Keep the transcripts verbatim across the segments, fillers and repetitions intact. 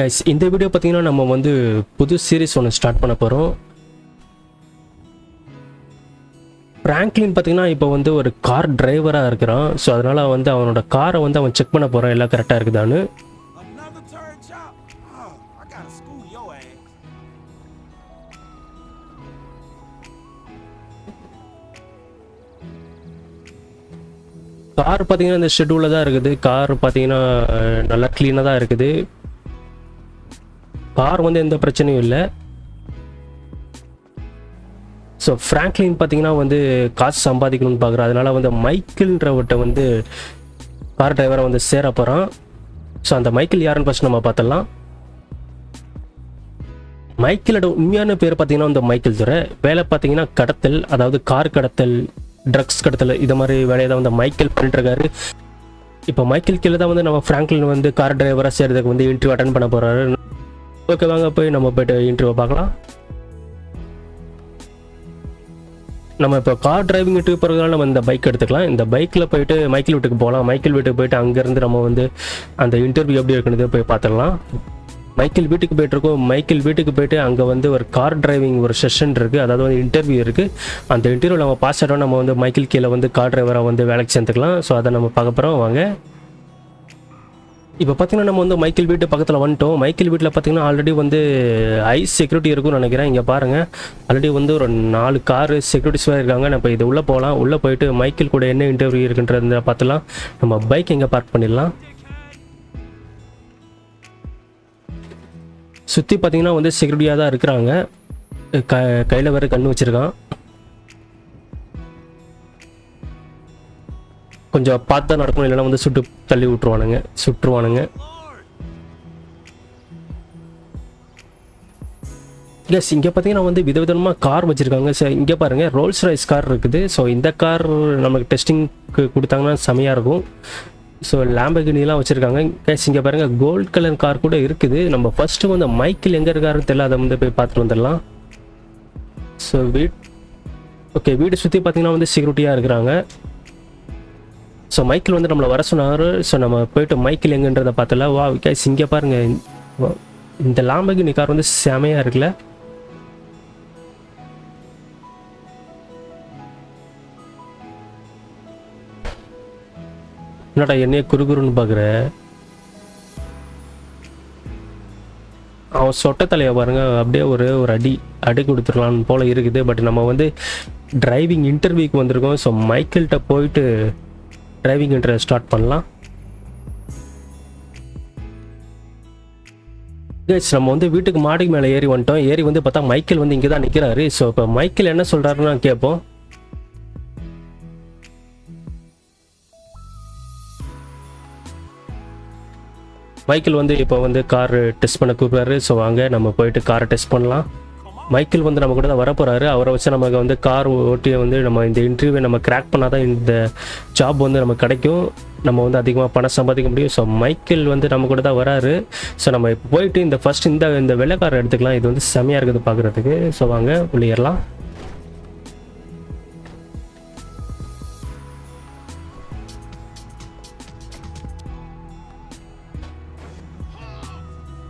Guys இந்த video பார்த்தீங்கன்னா நம்ம வந்து புது சீரிஸ் ஒன்று ஸ்டார்ட் பண்ண போகிறோம். ஃப்ராங்க்லின் பார்த்தீங்கன்னா இப்போ வந்து ஒரு கார் டிரைவராக இருக்கிறான். ஸோ அதனால் வந்து அவனோட காரை வந்து அவன் செக் பண்ண போகிறான் எல்லாம் கரெக்டாக இருக்குதான்னு. கார் பார்த்தீங்கன்னா இந்த ஷெட்யூலில் தான் இருக்குது. கார் பார்த்தீங்கன்னா நல்லா க்ளீனாக தான் இருக்குது. கார் வந்து எந்த பிரச்சனையும் இல்லை. ஸோ ஃப்ராங்க்லின் பார்த்தீங்கன்னா வந்து காசு சம்பாதிக்கணும்னு பார்க்குறோம். அதனால வந்து மைக்கிள்ன்றவட்ட வந்து கார் டிரைவரை வந்து சேர போகிறான். ஸோ அந்த மைக்கிள் யாருன்னு ஃபஸ்ட் நம்ம பார்த்துடலாம். மைக்கிளோட உண்மையான பேர் பார்த்தீங்கன்னா வந்து மைக்கிள் துரை. வேலை பார்த்தீங்கன்னா கடத்தல், அதாவது கார் கடத்தல், ட்ரக்ஸ் கடத்தல், இது மாதிரி வேலையை தான் வந்து மைக்கிள் பண்ணிட்டுருக்காரு. இப்போ மைக்கிள் கீழே தான் வந்து நம்ம ஃப்ராங்க்லின் வந்து கார் டிரைவராக சேர்றதுக்கு வந்து இன்டர்வியூ அட்டன் பண்ண போகிறாரு. ஓகே, வாங்க போய் நம்ம போய்ட்டு இன்டர்வியூ பார்க்கலாம். நம்ம இப்போ கார் டிரைவிங் இன்டர்வியூ போகிறதுனால நம்ம இந்த பைக் எடுத்துக்கலாம். இந்த பைக்கில் போய்ட்டு மைக்கிள் வீட்டுக்கு போகலாம். மைக்கிள் வீட்டுக்கு போய்ட்டு அங்கேருந்து நம்ம வந்து அந்த இன்டர்வியூ எப்படி இருக்குன்னு போய் பார்த்துடலாம். மைக்கிள் வீட்டுக்கு போய்ட்டுருக்கோம். மைக்கிள் வீட்டுக்கு போய்ட்டு அங்கே வந்து ஒரு கார் டிரைவிங் ஒரு செஷன் இருக்குது, அதாவது வந்து இன்டர்வியூ இருக்குது. அந்த இன்டர்வியூ நம்ம பாஸ் ஆகிட்டோம் நம்ம வந்து மைக்கிள் கீழே வந்து கார் டிரைவராக வந்து வேலைக்கு சேர்ந்துக்கலாம். ஸோ அதை நம்ம பார்க்க போகிறோம், வாங்க. இப்போ பார்த்தீங்கன்னா நம்ம வந்து மைக்கிள் வீட்டு பக்கத்தில் வந்துட்டோம். மைக்கிள் வீட்டில் பார்த்தீங்கன்னா ஆல்ரெடி வந்து ஹை செக்யூரிட்டி இருக்கும்னு நினைக்கிறேன். இங்கே பாருங்கள், ஆல்ரெடி வந்து ஒரு நாலு காரு செக்யூரிட்டிஸ் வேறு இருக்காங்க. நம்ம இது உள்ளே போகலாம். உள்ளே போயிட்டு மைக்கிள் கூட என்ன இன்டர்வியூ இருக்குன்றத பார்த்துலாம். நம்ம பைக் எங்கே பார்க் பண்ணிடலாம். சுற்றி பார்த்தீங்கன்னா வந்து செக்யூரிட்டியாக தான் இருக்கிறாங்க. க கையில் வேறு கண்ணு வச்சுருக்கான். கொஞ்சம் பார்த்து தான் நடக்கணும், இல்லைன்னா வந்து சுட்டு தள்ளி விட்டுருவானுங்க சுட்டுருவானுங்க எஸ். இங்கே பார்த்தீங்கன்னா வந்து விதவிதமாக கார் வச்சுருக்காங்க. சரி, இங்கே பாருங்கள் ரோல்ஸ் ராய்ஸ் கார் இருக்குது. ஸோ இந்த கார் நமக்கு டெஸ்டிங்க்கு கொடுத்தாங்கன்னா செமையாக இருக்கும். ஸோ லேம்பகினிலாம் வச்சுருக்காங்க. கேஸ் இங்கே பாருங்கள் கோல்ட் கலர் கார் கூட இருக்குது. நம்ம ஃபஸ்ட்டு வந்து மைக்கிள் எங்கே இருக்காருன்னு தெரியல, அதை வந்து போய் பார்த்துட்டு வந்துடலாம். ஸோ வீட் ஓகே வீடு சுற்றி பார்த்தீங்கன்னா வந்து செக்யூரிட்டியாக இருக்கிறாங்க. ஸோ மைக்கிள் வந்து நம்மளை வர சொன்னார். ஸோ நம்ம போய்ட்டு மைக்கிள் எங்கன்றதை பார்த்தல. வா கேஸ் இங்கே பாருங்கள், இந்த லாம்பகினி கார் வந்து செமையாக இருக்குல்ல. என்னடா என்னைய குறுகுறுன்னு பார்க்குற. அவன் சொட்ட தலையை பாருங்கள், அப்படியே ஒரு ஒரு அடி அடி கொடுத்துடலான்னு போல் இருக்குது. பட் நம்ம வந்து டிரைவிங் இன்டர்வியூக்கு வந்திருக்கோம். ஸோ மைக்கிள்கிட்ட போயிட்டு டிரைவிங் இன்டர்வியூ ஸ்டார்ட் பண்ணலாம். கேஸ் நம்ம வந்து வீட்டுக்கு மாடிக்கு மேலே ஏறி வந்துட்டோம். ஏறி வந்து பார்த்தா மைக்கிள் வந்து இங்கே தான் நிற்கிறாரு. ஸோ இப்போ மைக்கிள் என்ன சொல்கிறாருன்னு கேட்போம். மைக்கிள் வந்து இப்போ வந்து கார் டெஸ்ட் பண்ண கூப்பிட்றாரு. ஸோ வாங்க நம்ம போயிட்டு காரை டெஸ்ட் பண்ணலாம். மைக்கிள் வந்து நம்ம கூட தான் வரப்போகிறாரு. அவரை வச்சு நமக்கு வந்து கார் ஓட்டியை வந்து நம்ம இந்த இன்டர்வியூவை நம்ம கிராக் பண்ணால் தான் இந்த ஜாப் வந்து நமக்கு கிடைக்கும், நம்ம வந்து அதிகமாக பணம் சம்பாதிக்க முடியும். ஸோ மைக்கிள் வந்து நம்ம கூட தான் வராரு. ஸோ நம்ம இப்போ போயிட்டு இந்த ஃபஸ்ட்டு இந்த இந்த வெள்ளைக்காரை எடுத்துக்கலாம். இது வந்து செமையாக இருக்குது பார்க்குறதுக்கு. ஸோ வாங்க உள்ளேறலாம்.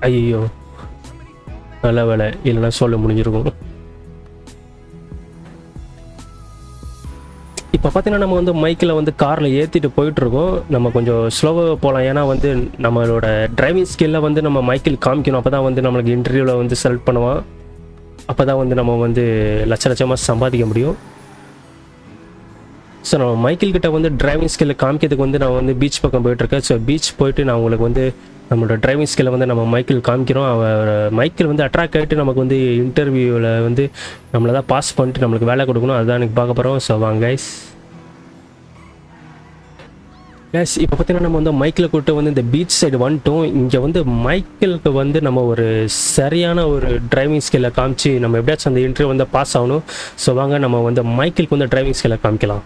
ஐயோ நல்ல வேலை, இல்லைன்னா சொல்ல முடிஞ்சிருக்கும். இப்போ பார்த்தீங்கன்னா நம்ம வந்து மைக்கில் வந்து காரில் ஏற்றிட்டு போயிட்டுருக்கோம். நம்ம கொஞ்சம் ஸ்லோவாக போகலாம், ஏன்னா வந்து நம்மளோட டிரைவிங் ஸ்கில்ல வந்து நம்ம மைக்கில் காமிக்கணும். அப்போ தான் வந்து நம்மளுக்கு இன்டர்வியூவில் வந்து செலக்ட் பண்ணுவான். அப்போ தான் வந்து நம்ம வந்து லட்ச லட்சமாக சம்பாதிக்க முடியும். ஸோ நம்ம மைக்கிள்கிட்ட வந்து டிரைவிங் ஸ்கில்ல காமிக்கிறதுக்கு வந்து நான் வந்து பீச் பக்கம் போயிட்டுருக்கேன். ஸோ பீச் போயிட்டு நான் உங்களுக்கு வந்து நம்மளோட டிரைவிங் ஸ்கில்லை வந்து நம்ம மைக்கிள் காமிக்கிறோம். அவர் மைக்கிள் வந்து அட்ராக்ட் ஆகிட்டு நமக்கு வந்து இன்டர்வியூவில் வந்து நம்மளை தான் பாஸ் பண்ணிட்டு நம்மளுக்கு வேலை கொடுக்கணும், அதுதான் எனக்கு பார்க்க போகிறோம். ஸோ வாங்க கைஸ். கைஸ் இப்போ பார்த்தீங்கன்னா நம்ம வந்து மைக்கிளை கூப்பிட்டு வந்து இந்த பீச் சைடு வந்துட்டோம். இங்கே வந்து மைக்கிளுக்கு வந்து நம்ம ஒரு சரியான ஒரு டிரைவிங் ஸ்கில்லை காமிச்சு நம்ம எப்படியாச்சும் அந்த இன்டர்வியூ வந்து பாஸ் ஆகணும். ஸோ வாங்க நம்ம வந்து மைக்கிளுக்கு வந்து டிரைவிங் ஸ்கில்லை காமிக்கலாம்.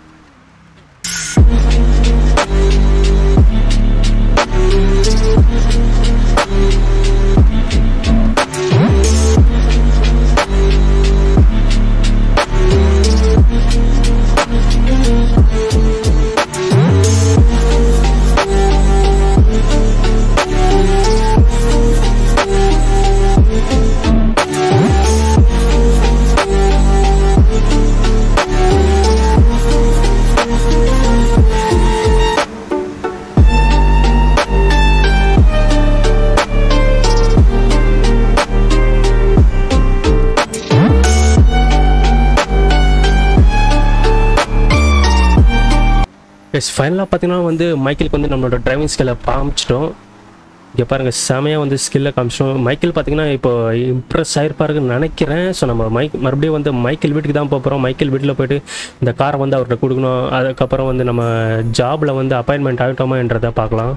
எஸ் ஃபைனலாக பார்த்தீங்கன்னா வந்து மைக்கேலுக்கு வந்து நம்மளோட டிரைவிங் ஸ்கில்லை காமிச்சிட்டோம். இங்கே பாருங்கள் செமையாக வந்து ஸ்கில்லை காமிச்சிட்டோம். மைக்கேல் பார்த்தீங்கன்னா இப்போ இம்ப்ரெஸ் ஆகிருப்பாருன்னு நினைக்கிறேன். ஸோ நம்ம மைக் மறுபடியும் வந்து மைக்கேல் வீட்டுக்கு தான் போகிறோம். மைக்கேல் வீட்டில் போய்ட்டு இந்த காரை வந்து அவர்கிட்ட கொடுக்கணும். அதுக்கப்புறம் வந்து நம்ம ஜாபில் வந்து அப்பாயின்மெண்ட் ஆகிட்டோமான்றதை பார்க்கலாம்.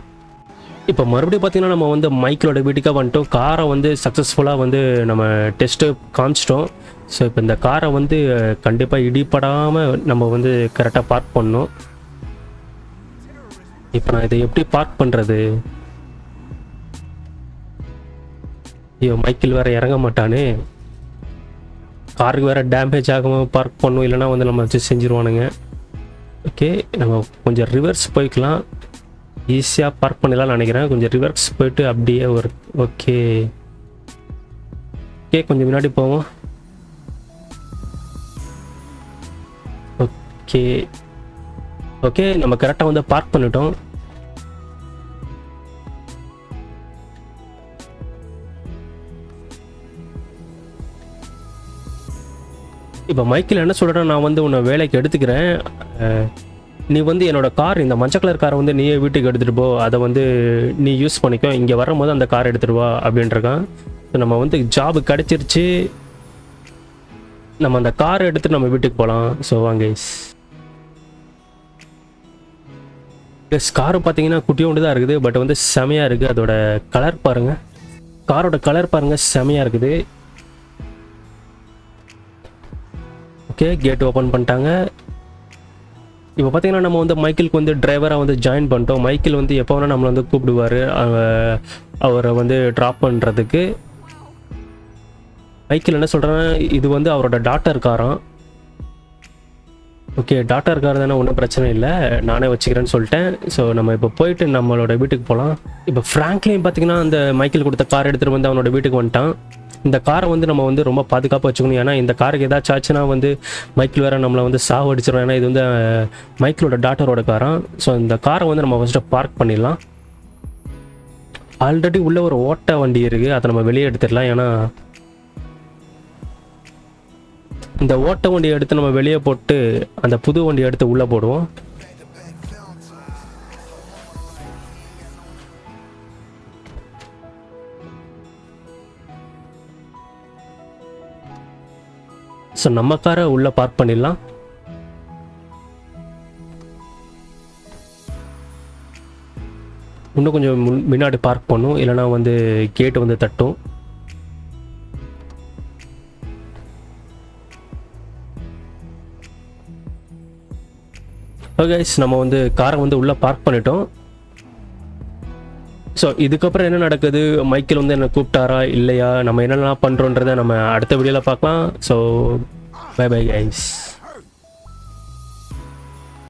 இப்போ மறுபடியும் பார்த்தீங்கன்னா நம்ம வந்து மைக்கேலோட வீட்டுக்காக வந்துட்டோம். காரை வந்து சக்ஸஸ்ஃபுல்லாக வந்து நம்ம டெஸ்ட்டு காமிச்சிட்டோம். ஸோ இப்போ இந்த காரை வந்து கண்டிப்பாக இடிப்படாமல் நம்ம வந்து கரெக்டாக பார்க் பண்ணணும். இப்போ நான் இதை எப்படி பார்க் பண்ணுறது? ஐயோ மைக்கேல் வேறு இறங்க மாட்டானே. காருக்கு வேறு டேமேஜ் ஆகாமல் பார்க் பண்ணணும், இல்லைனா வந்து நம்ம வச்சு செஞ்சுருவானுங்க. ஓகே நம்ம கொஞ்சம் ரிவர்ஸ் போய்க்கலாம், ஈஸியாக பார்க் பண்ணலாம்னு நினைக்கிறேன். கொஞ்சம் ரிவர்ஸ் போய்ட்டு அப்படியே ஒரு ஓகே ஓகே கொஞ்சம் முன்னாடி போவோம். ஓகே ஓகே நம்ம கரெக்டாக வந்து பார்க் பண்ணிட்டோம். இப்போ மைக்கேல் என்ன சொல்கிறேன்னா, நான் வந்து உன்னை வேலைக்கு எடுத்துக்கிறேன், நீ வந்து என்னோட கார் இந்த மஞ்சள் கலர் காரை வந்து நீயே வீட்டுக்கு எடுத்துகிட்டு போ, அதை வந்து நீ யூஸ் பண்ணிக்கோ, இங்கே வரும்போது அந்த கார் எடுத்துகிட்டு வா அப்படின்ட்டுருக்கான். ஸோ நம்ம வந்து ஜாபு கிடச்சிருச்சு, நம்ம அந்த காரை எடுத்துகிட்டு நம்ம வீட்டுக்கு போகலாம். ஸோ வாங்க ப்ளஸ் காரு பார்த்தீங்கன்னா குட்டியோண்டு தான் இருக்குது, பட் வந்து செமையாக இருக்குது. அதோட கலர் பாருங்கள், காரோட கலர் பாருங்கள், செமையாக இருக்குது. ஓகே கேட் ஓப்பன் பண்ணிட்டாங்க. இப்போ பார்த்தீங்கன்னா நம்ம வந்து மைக்கேலுக்கு வந்து டிரைவராக வந்து ஜாயின் பண்ணிட்டோம். மைக்கேல் வந்து எப்போ வேணால் நம்மளை வந்து கூப்பிடுவார் அவரை வந்து ட்ராப் பண்ணுறதுக்கு. மைக்கேல் என்ன சொல்கிறேன்னா, இது வந்து அவரோட டாக்டர் காரம். ஓகே டாக்டர் கார் தானே, ஒன்றும் பிரச்சனை இல்லை, நானே வச்சுக்கிறேன்னு சொல்லிட்டேன். ஸோ நம்ம இப்போ போயிட்டு நம்மளோட வீட்டுக்கு போகலாம். இப்போ ஃப்ராங்க்லின் பார்த்தீங்கன்னா அந்த மைக்கேல் கொடுத்த கார் எடுத்துகிட்டு வந்து அவனோட வீட்டுக்கு வந்துட்டான். இந்த காரை வந்து நம்ம வந்து ரொம்ப பாதுகாப்பாக வச்சுக்கணும், ஏன்னா இந்த காருக்கு ஏதாச்சும் ஆச்சுன்னா வந்து மைக்கேல் வேறு நம்மளை வந்து சாவடிச்சிடும், ஏன்னா இது வந்து மைக்கேலோட டாட்டரோட காரம். ஸோ இந்த காரை வந்து நம்ம ஃபஸ்ட்டு பார்க் பண்ணிடலாம். ஆல்ரெடி உள்ள ஒரு ஓட்ட வண்டி இருக்குது, அதை நம்ம வெளியே எடுத்துடலாம், ஏன்னா இந்த ஓட்ட வண்டியை எடுத்து நம்ம வெளியே போட்டு அந்த புது வண்டியை எடுத்து உள்ளே போடுவோம். ஸோ நம்ம காரை உள்ளே பார்க் பண்ணிடலாம். இன்னும் கொஞ்சம் முன்னாடி பார்க் பண்ணும், இல்லைனா வந்து கேட்டு வந்து தட்டும். ஓகே நம்ம வந்து காரை வந்து உள்ளே பார்க் பண்ணிட்டோம். ஸோ இதுக்கப்புறம் என்ன நடக்குது, மைக்கேல் வந்து என்னை கூப்பிட்டாரா இல்லையா, நம்ம என்னென்ன பண்ணுறோன்றதை நம்ம அடுத்த வீடியோவில் பார்க்கலாம். So bye bye guys.